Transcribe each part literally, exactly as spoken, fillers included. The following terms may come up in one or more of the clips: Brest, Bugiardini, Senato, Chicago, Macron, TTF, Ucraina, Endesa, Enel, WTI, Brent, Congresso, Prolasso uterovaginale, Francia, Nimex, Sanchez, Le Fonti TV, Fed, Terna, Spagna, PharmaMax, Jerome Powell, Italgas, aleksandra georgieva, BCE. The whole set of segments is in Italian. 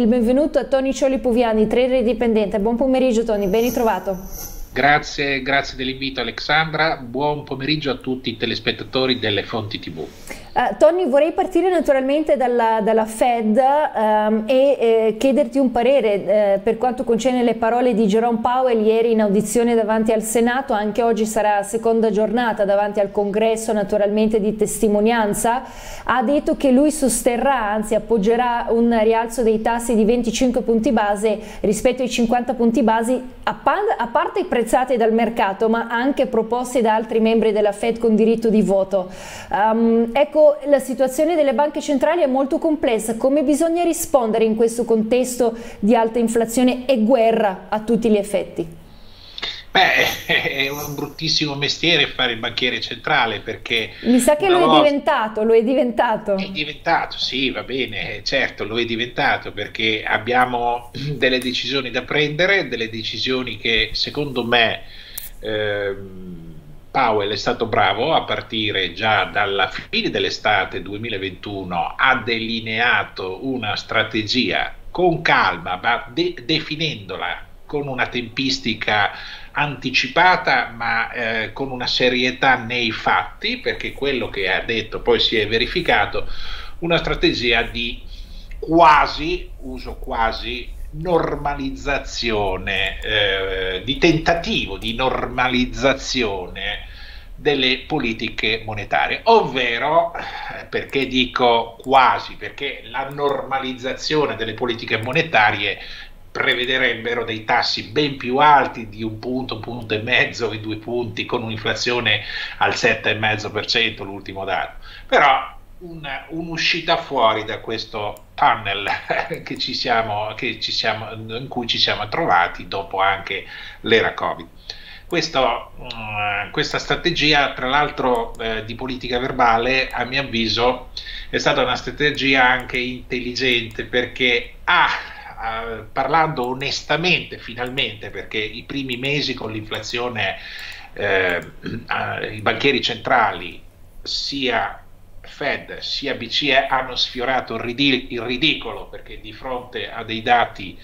il benvenuto a Tony Cioli Puviani, trader dipendente. Buon pomeriggio Tony, ben ritrovato. Grazie, grazie dell'invito Alexandra, buon pomeriggio a tutti i telespettatori delle Fonti tivù. Uh, Tony, vorrei partire naturalmente dalla, dalla Fed um, e eh, chiederti un parere eh, per quanto concerne le parole di Jerome Powell ieri in audizione davanti al Senato. Anche oggi sarà seconda giornata davanti al Congresso naturalmente di testimonianza. Ha detto che lui sosterrà, anzi appoggerà un rialzo dei tassi di venticinque punti base rispetto ai cinquanta punti base, a, a parte prezzati dal mercato ma anche proposti da altri membri della Fed con diritto di voto. Um, ecco, la situazione delle banche centrali è molto complessa. Come bisogna rispondere in questo contesto di alta inflazione e guerra a tutti gli effetti? Beh, è un bruttissimo mestiere fare il banchiere centrale, perché mi sa che lo è diventato, lo è diventato. È diventato, sì, va bene, certo, lo è diventato, perché abbiamo delle decisioni da prendere, delle decisioni che secondo me ehm, Powell è stato bravo a partire già dalla fine dell'estate duemilaventuno, ha delineato una strategia con calma, ma de definendola con una tempistica anticipata, ma eh, con una serietà nei fatti, perché quello che ha detto poi si è verificato, una strategia di quasi, uso quasi, normalizzazione, eh, di tentativo di normalizzazione delle politiche monetarie, ovvero, perché dico quasi, perché la normalizzazione delle politiche monetarie prevederebbero dei tassi ben più alti di un punto, un punto e mezzo, i due punti, con un'inflazione al sette virgola cinque per cento l'ultimo dato, però un'uscita fuori da questo tunnel che ci siamo, che ci siamo, in cui ci siamo trovati dopo anche l'era Covid. Questo, mh, questa strategia, tra l'altro, eh, di politica verbale, a mio avviso è stata una strategia anche intelligente, perché ha, ah, parlando onestamente finalmente, perché i primi mesi con l'inflazione eh, i banchieri centrali, sia Fed sia B C E, hanno sfiorato il ridicolo, perché di fronte a dei dati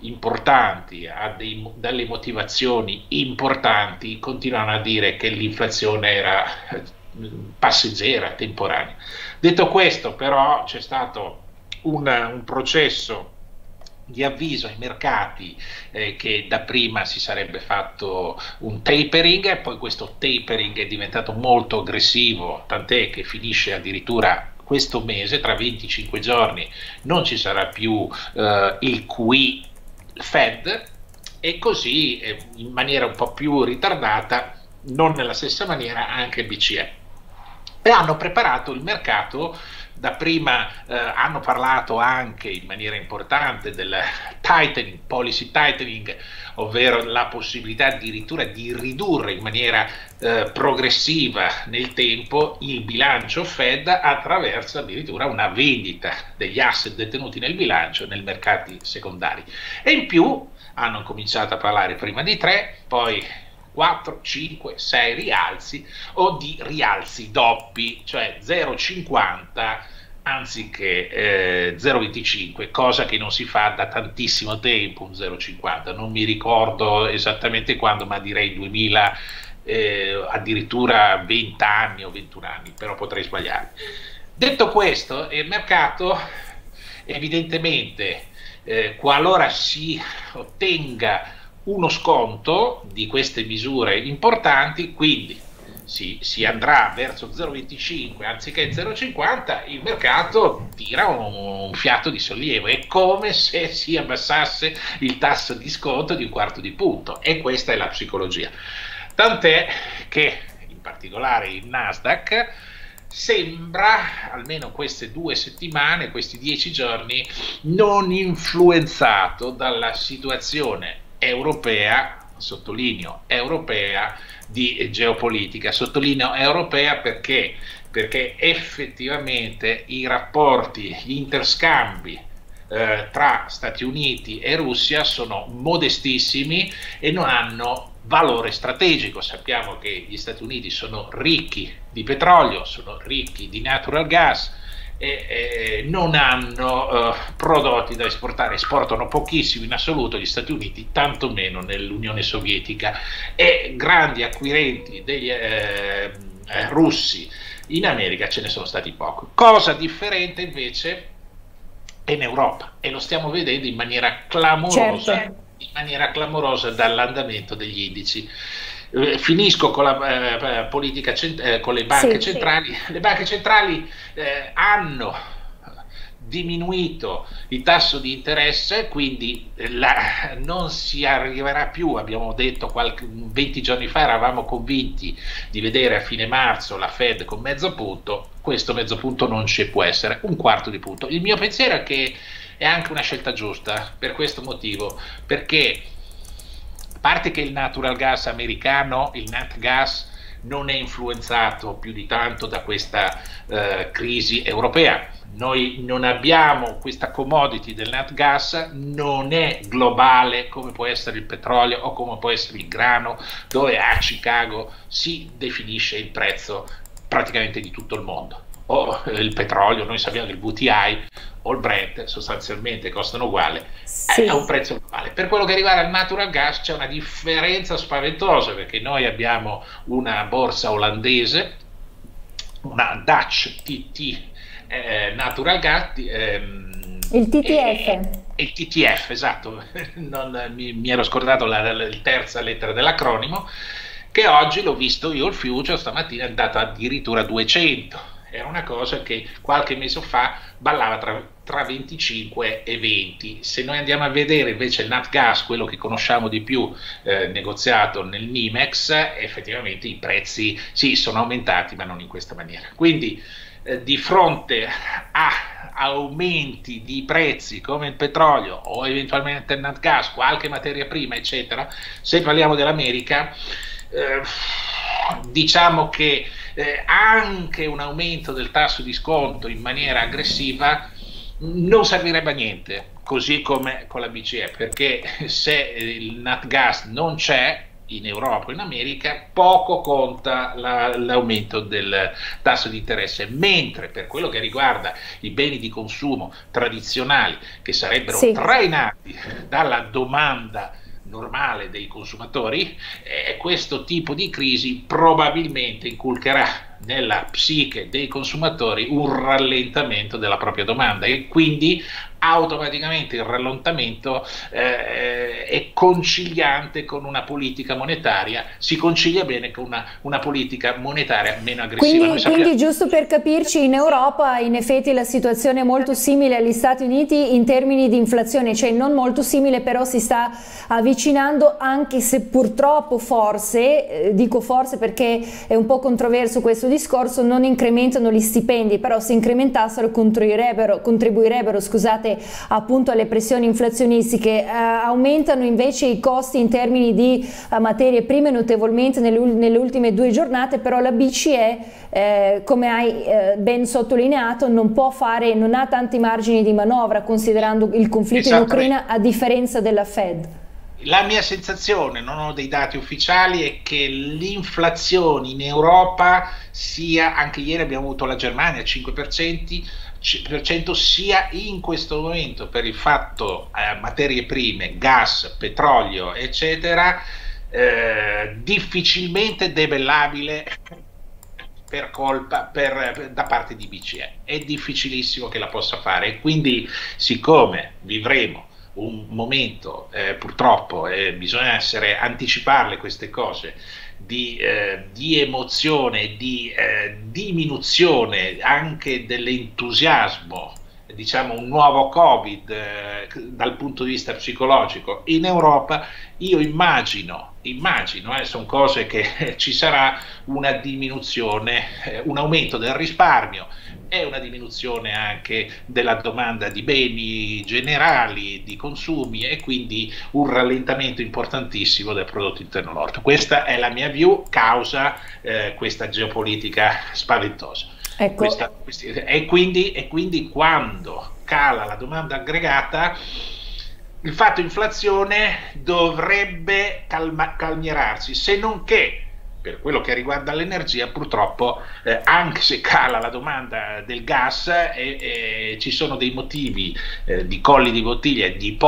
importanti, a dei, delle motivazioni importanti, continuano a dire che l'inflazione era passeggera, temporanea. Detto questo, però, c'è stato un, un processo di avviso ai mercati eh, che dapprima si sarebbe fatto un tapering, e poi questo tapering è diventato molto aggressivo, tant'è che finisce addirittura questo mese, tra venticinque giorni non ci sarà più eh, il Q E Fed, e così eh, in maniera un po' più ritardata, non nella stessa maniera, anche B C E. E hanno preparato il mercato. Da prima eh, hanno parlato anche in maniera importante del tightening, policy tightening, ovvero la possibilità addirittura di ridurre in maniera eh, progressiva nel tempo il bilancio Fed attraverso addirittura una vendita degli asset detenuti nel bilancio nei mercati secondari. E in più hanno cominciato a parlare prima di tre, poi quattro, cinque, sei rialzi, o di rialzi doppi, cioè zero virgola cinquanta anziché eh, zero virgola venticinque, cosa che non si fa da tantissimo tempo, un zero virgola cinquanta, non mi ricordo esattamente quando, ma direi duemila, eh, addirittura venti anni o ventuno anni, però potrei sbagliare. Detto questo, il mercato evidentemente, eh, qualora si ottenga uno sconto di queste misure importanti, quindi si, si andrà verso zero virgola venticinque anziché zero virgola cinquanta, il mercato tira un, un fiato di sollievo, è come se si abbassasse il tasso di sconto di un quarto di punto, e questa è la psicologia, tant'è che in particolare il Nasdaq sembra, almeno queste due settimane, questi dieci giorni, non influenzato dalla situazione europea, sottolineo europea, di geopolitica, sottolineo europea perché, perché effettivamente i rapporti, gli interscambi eh, tra Stati Uniti e Russia sono modestissimi e non hanno valore strategico. Sappiamo che gli Stati Uniti sono ricchi di petrolio, sono ricchi di natural gas, e, e non hanno eh, prodotti da esportare, esportano pochissimo in assoluto gli Stati Uniti, tanto meno nell'Unione Sovietica, e grandi acquirenti degli, eh, russi in America ce ne sono stati pochi. Cosa differente invece è in Europa, e lo stiamo vedendo in maniera clamorosa, certo. in maniera clamorosa dall'andamento degli indici. Eh, finisco con la eh, politica eh, con le banche sì, centrali. Sì. Le banche centrali eh, hanno diminuito il tasso di interesse, quindi la, non si arriverà più, abbiamo detto qualche, venti giorni fa eravamo convinti di vedere a fine marzo la Fed con mezzo punto, questo mezzo punto non ci può essere, un quarto di punto. Il mio pensiero è che è anche una scelta giusta per questo motivo, perché a parte che il natural gas americano, il nat gas, non è influenzato più di tanto da questa eh, crisi europea. Noi non abbiamo questa commodity del nat gas, non è globale come può essere il petrolio o come può essere il grano, dove a Chicago si definisce il prezzo praticamente di tutto il mondo. O il petrolio, noi sappiamo che il W T I o il Brent sostanzialmente costano uguale, sì. a un prezzo globale. Per quello che riguarda il natural gas c'è una differenza spaventosa, perché noi abbiamo una borsa olandese, una Dutch T T eh, natural gas, ehm, il T T F. Eh, il T T F, esatto, non, mi, mi ero scordato la, la terza lettera dell'acronimo, che oggi l'ho visto io il future, stamattina è andata addirittura a duecento. Era una cosa che qualche mese fa ballava tra, tra venticinque e venti. Se noi andiamo a vedere invece il nat gas, quello che conosciamo di più, eh, negoziato nel Nimex, effettivamente i prezzi sì, sono aumentati, ma non in questa maniera. Quindi eh, di fronte a aumenti di prezzi come il petrolio o eventualmente il nat gas, qualche materia prima, eccetera, se parliamo dell'America, eh, diciamo che Eh, anche un aumento del tasso di sconto in maniera aggressiva non servirebbe a niente, così come con la B C E, perché se il nat gas non c'è in Europa o in America, poco conta l'aumento la, del tasso di interesse, mentre per quello che riguarda i beni di consumo tradizionali, che sarebbero sì. trainati dalla domanda normale dei consumatori, eh, questo tipo di crisi probabilmente inculcherà nella psiche dei consumatori un rallentamento della propria domanda, e quindi automaticamente il rallentamento eh, è conciliante con una politica monetaria, si concilia bene con una, una politica monetaria meno aggressiva. Quindi, quindi giusto per capirci, in Europa in effetti la situazione è molto simile agli Stati Uniti in termini di inflazione, cioè non molto simile, però si sta avvicinando, anche se purtroppo forse, eh, dico forse perché è un po' controverso questo discorso, non incrementano gli stipendi, però se incrementassero contribuirebbero, contribuirebbero scusate, appunto alle pressioni inflazionistiche. Eh, aumentano invece i costi in termini di eh, materie prime notevolmente nelle, nelle ultime due giornate, però la B C E, eh, come hai eh, ben sottolineato, non può fare, non ha tanti margini di manovra considerando il conflitto in Ucraina, a differenza della Fed. La mia sensazione, non ho dei dati ufficiali, è che l'inflazione in Europa sia, anche ieri abbiamo avuto la Germania al cinque per cento, sia in questo momento per il fatto eh, materie prime, gas, petrolio, eccetera, eh, difficilmente debellabile per colpa per, per, da parte di B C E. È difficilissimo che la possa fare, e quindi siccome vivremo un momento, eh, purtroppo, eh, bisogna essere, anticiparle queste cose, di, eh, di emozione, di eh, diminuzione anche dell'entusiasmo, diciamo un nuovo Covid eh, dal punto di vista psicologico in Europa. Io immagino, immagino, eh, sono cose che eh, ci sarà una diminuzione, eh, un aumento del risparmio, è una diminuzione anche della domanda di beni generali, di consumi, e quindi un rallentamento importantissimo del prodotto interno lordo. Questa è la mia view, causa eh, questa geopolitica spaventosa. Ecco. Questa, e, quindi, e quindi quando cala la domanda aggregata, il fatto inflazione dovrebbe calma, calmierarsi, se non che per quello che riguarda l'energia purtroppo eh, anche se cala la domanda del gas eh, eh, ci sono dei motivi eh, di colli di bottiglia e di,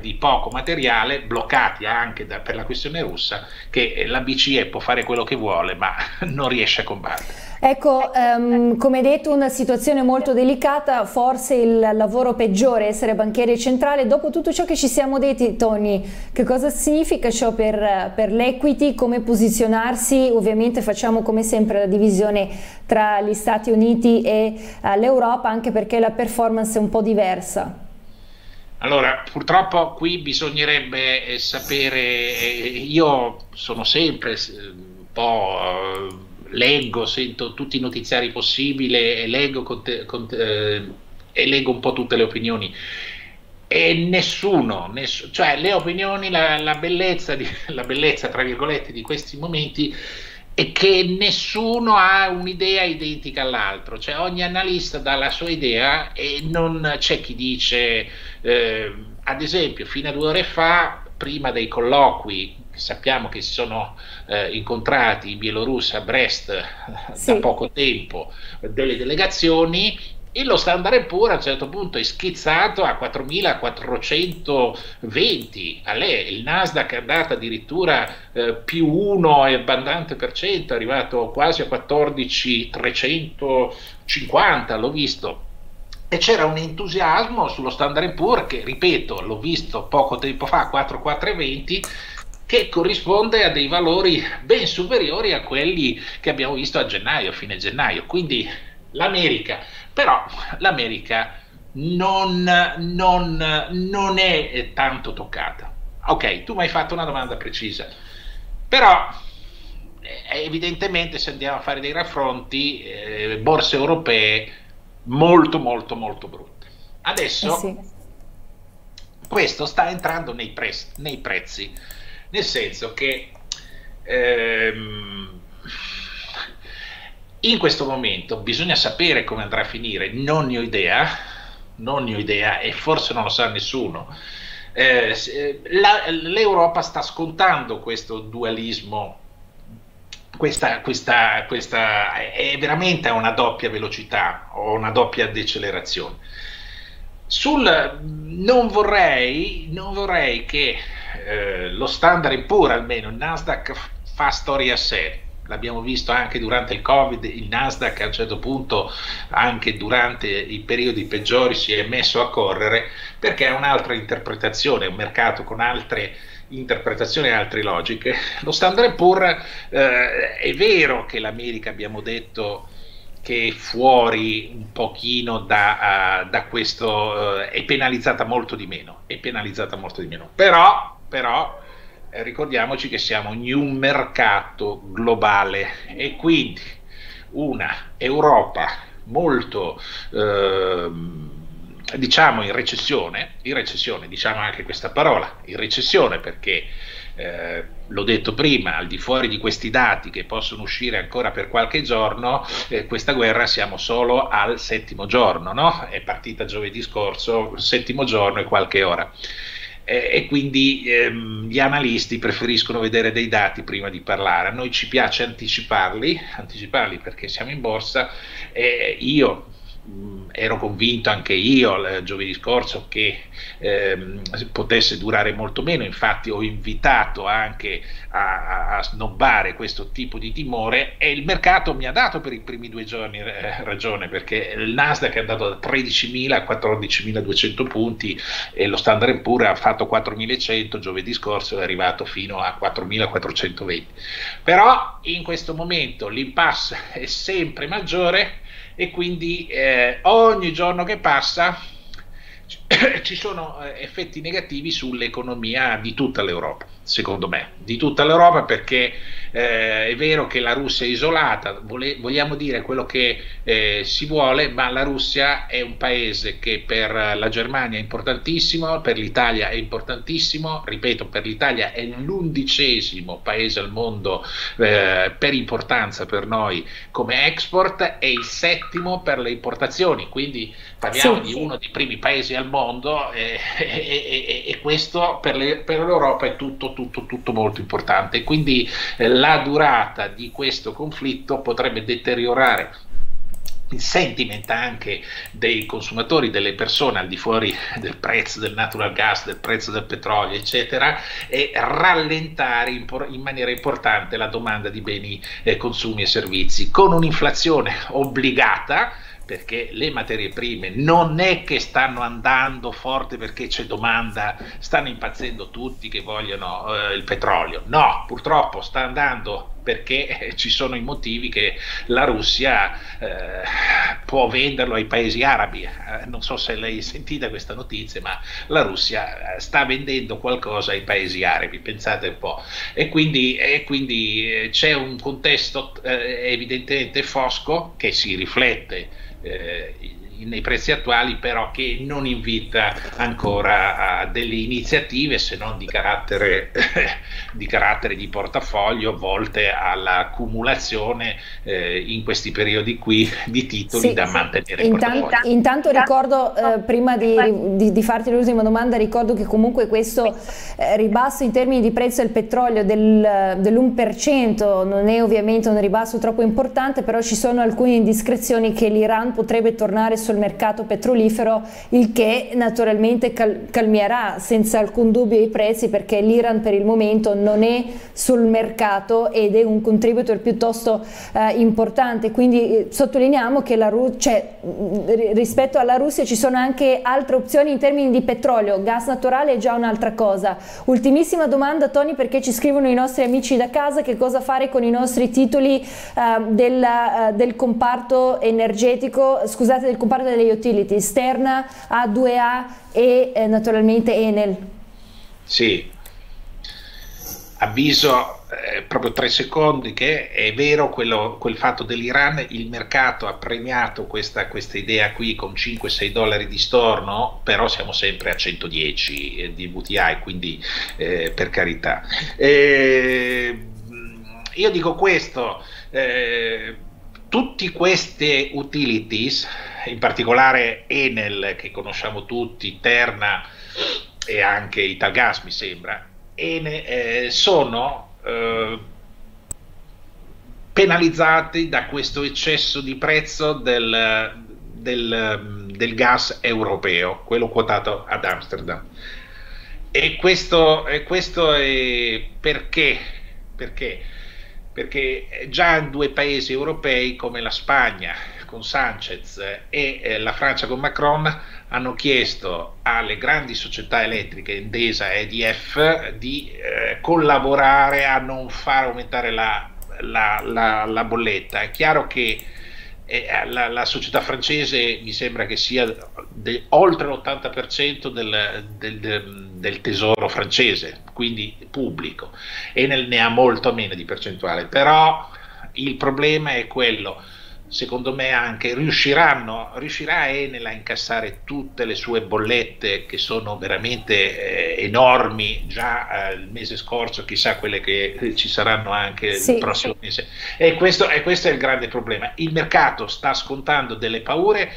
di poco materiale bloccati anche da, per la questione russa, che la B C E può fare quello che vuole ma non riesce a combattere. Ecco, um, come detto, una situazione molto delicata, forse il lavoro peggiore, essere banchieri centrali. Dopo tutto ciò che ci siamo detti, Tony, che cosa significa ciò per, per l'equity, come posizionarsi? Ovviamente facciamo come sempre la divisione tra gli Stati Uniti e uh, l'Europa, anche perché la performance è un po' diversa. Allora, purtroppo qui bisognerebbe eh, sapere, eh, io sono sempre eh, un po'... Eh, leggo, sento tutti i notiziari possibili e leggo, con te, con te, eh, e leggo un po' tutte le opinioni e nessuno, ness cioè le opinioni, la, la, bellezza di, la bellezza tra virgolette di questi momenti è che nessuno ha un'idea identica all'altro, cioè ogni analista dà la sua idea e non c'è chi dice eh, ad esempio fino a due ore fa, prima dei colloqui, sappiamo che si sono eh, incontrati in Bielorussia a Brest sì. da poco tempo delle delegazioni, e lo Standard and Poor's a un certo punto è schizzato a quattromilaquattrocentoventi, il Nasdaq è andato addirittura eh, più uno e abbondante per cento, è arrivato quasi a quattordici trecentocinquanta, l'ho visto. E c'era un entusiasmo sullo Standard and Poor's che, ripeto, l'ho visto poco tempo fa, quattro virgola quattrocentoventi, che corrisponde a dei valori ben superiori a quelli che abbiamo visto a gennaio, a fine gennaio. Quindi l'America, però l'America non, non, non è tanto toccata. Ok, tu mi hai fatto una domanda precisa, però evidentemente se andiamo a fare dei raffronti, eh, borse europee molto molto molto brutte. Adesso eh sì. questo sta entrando nei, pre nei prezzi, nel senso che ehm, in questo momento bisogna sapere come andrà a finire, non ne ho idea, non ne ho idea e forse non lo sa nessuno. Eh, L'Europa sta scontando questo dualismo, questa, questa, questa è veramente una doppia velocità o una doppia decelerazione. Sul, non, vorrei, non vorrei che eh, lo Standard and Poor's, almeno il Nasdaq, fa storia a sé. L'abbiamo visto anche durante il Covid, il Nasdaq a un certo punto, anche durante i periodi peggiori, si è messo a correre perché è un'altra interpretazione, è un mercato con altre interpretazioni e altre logiche. Lo Standard and Poor's, eh, è vero che l'America, abbiamo detto, che è fuori un pochino da, uh, da questo, uh, è penalizzata molto di meno, è penalizzata molto di meno, però, però eh, ricordiamoci che siamo in un mercato globale e quindi una Europa molto, eh, diciamo, in recessione, in recessione, diciamo anche questa parola, in recessione, perché Eh, l'ho detto prima, al di fuori di questi dati che possono uscire ancora per qualche giorno, eh, questa guerra siamo solo al settimo giorno, no? È partita giovedì scorso, settimo giorno e qualche ora, eh, e quindi ehm, gli analisti preferiscono vedere dei dati prima di parlare. A noi ci piace anticiparli, anticiparli perché siamo in borsa. eh, io ero convinto anche io eh, giovedì scorso che ehm, potesse durare molto meno, infatti ho invitato anche a, a snobbare questo tipo di timore e il mercato mi ha dato per i primi due giorni eh, ragione, perché il Nasdaq è andato da tredicimila a quattordicimiladuecento punti e lo Standard and Poor's ha fatto quattromilacento, giovedì scorso è arrivato fino a quattromilaquattrocentoventi, però in questo momento l'impasse è sempre maggiore e quindi eh, ogni giorno che passa ci sono effetti negativi sull'economia di tutta l'Europa, secondo me, di tutta l'Europa, perché eh, è vero che la Russia è isolata, vole vogliamo dire quello che eh, si vuole, ma la Russia è un paese che per la Germania è importantissimo, per l'Italia è importantissimo, ripeto, per l'Italia è l'undicesimo paese al mondo eh, per importanza per noi come export e il settimo per le importazioni, quindi parliamo sì, di uno dei primi paesi al mondo e, e, e, e questo per l'Europa è tutto tutto tutto molto importante, quindi eh, la la durata di questo conflitto potrebbe deteriorare il sentiment anche dei consumatori, delle persone, al di fuori del prezzo del natural gas, del prezzo del petrolio eccetera, e rallentare in, in maniera importante la domanda di beni, eh, consumi e servizi, con un'inflazione obbligata, perché le materie prime non è che stanno andando forte perché c'è domanda, stanno impazzendo tutti che vogliono eh, il petrolio, no, purtroppo sta andando perché ci sono i motivi che la Russia eh, può venderlo ai paesi arabi. Non so se l'hai sentita questa notizia, ma la Russia sta vendendo qualcosa ai paesi arabi, pensate un po'. E quindi, e quindi c'è un contesto eh, evidentemente fosco che si riflette eh, nei prezzi attuali, però che non invita ancora a delle iniziative, se non di carattere, eh, di, carattere di portafoglio, volte all'accumulazione eh, in questi periodi qui di titoli, sì, da mantenere. Sì. Intanto, intanto ricordo, eh, prima di, di, di farti l'ultima domanda, ricordo che comunque questo eh, ribasso in termini di prezzo del petrolio del, dell'uno per cento non è ovviamente un ribasso troppo importante, però ci sono alcune indiscrezioni che l'Iran potrebbe tornare su sul mercato petrolifero, il che naturalmente cal calmierà senza alcun dubbio i prezzi, perché l'Iran per il momento non è sul mercato ed è un contributor piuttosto eh, importante. Quindi eh, sottolineiamo che la Ru cioè, rispetto alla Russia ci sono anche altre opzioni in termini di petrolio, gas naturale è già un'altra cosa. Ultimissima domanda, Tony, perché ci scrivono i nostri amici da casa che cosa fare con i nostri titoli eh, del, eh, del comparto energetico, scusate, del comparto delle utilities, Terna, A due A e eh, naturalmente Enel. Sì, avviso eh, proprio tre secondi che è vero quello, quel fatto dell'Iran, il mercato ha premiato questa, questa idea qui con cinque sei dollari di storno, però siamo sempre a centodieci eh, di W T I, quindi eh, per carità. Eh, io dico questo, eh, tutte queste utilities, in particolare Enel che conosciamo tutti, Terna e anche Italgas mi sembra, e, eh, sono eh, penalizzati da questo eccesso di prezzo del, del, del gas europeo, quello quotato ad Amsterdam. E questo, e questo è perché? Perché? Perché già due paesi europei come la Spagna con Sanchez e eh, la Francia con Macron hanno chiesto alle grandi società elettriche Endesa e T T F di eh, collaborare a non far aumentare la, la, la, la bolletta. È chiaro che eh, la, la società francese mi sembra che sia de, oltre l'ottanta per cento del, del, del del tesoro francese, quindi pubblico, e nel, ne ha molto meno di percentuale, però il problema è quello, secondo me anche riusciranno, riuscirà Enel a incassare tutte le sue bollette che sono veramente eh, enormi, già eh, il mese scorso, chissà quelle che ci saranno anche sì. il prossimo mese, e questo, e questo è il grande problema, il mercato sta scontando delle paure,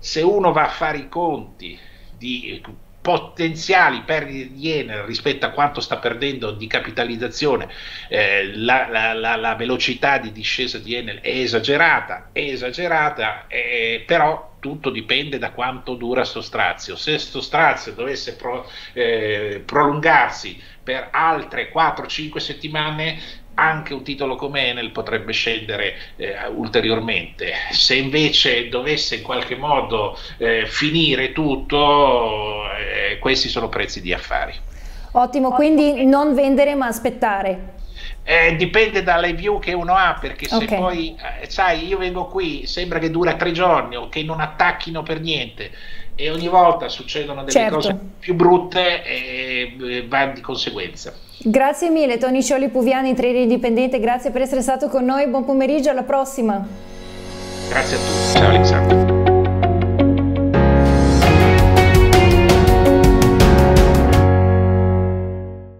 se uno va a fare i conti di potenziali perdite di Enel rispetto a quanto sta perdendo di capitalizzazione, eh, la, la, la, la velocità di discesa di Enel è esagerata, è esagerata, eh, però tutto dipende da quanto dura sto strazio. Se sto strazio dovesse pro, eh, prolungarsi per altre quattro cinque settimane, anche un titolo come Enel potrebbe scendere eh, ulteriormente. Se invece dovesse in qualche modo eh, finire tutto, eh, questi sono prezzi di affari. Ottimo, quindi non vendere ma aspettare. Eh, dipende dalle view che uno ha, perché se okay. poi, eh, sai, io vengo qui, sembra che dura tre giorni o che non attacchino per niente, e ogni volta succedono delle certo. cose più brutte e, e va di conseguenza. Grazie mille Tony Cioli Puviani, trader indipendente, grazie per essere stato con noi, buon pomeriggio, alla prossima. Grazie a tutti, ciao Alexandro.